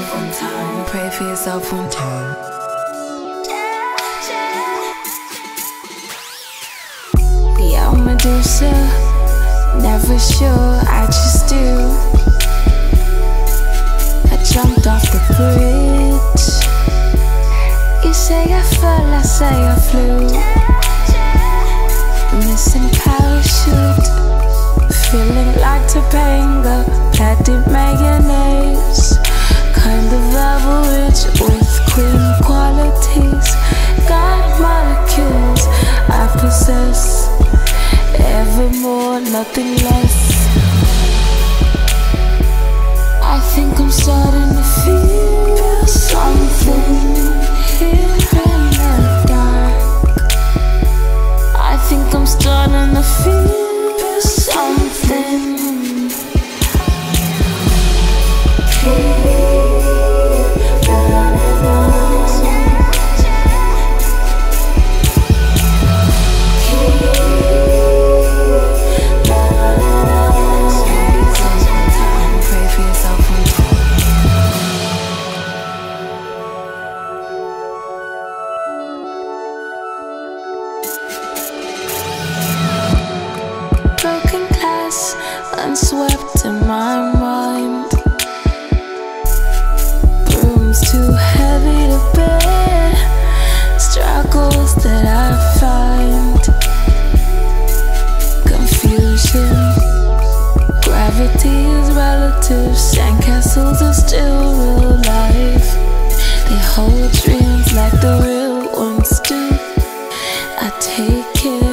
yourself on time. Pray for yourself on time. Yeah, I'm a doucher, never sure, I just do. I jumped off the bridge. You say I fell, I say I flew. Missing parachute, feeling like Topanga, patty mayonnaise, kind of average with queen qualities. God molecules I possess, evermore, nothing less. I think I'm starting to feel something here in the dark. I think I'm starting to feel something unswept in my mind. Brooms too heavy to bear, struggles that I find. Confusion, gravity is relative. Sandcastles are still real life. They hold dreams like the real ones do. I take it.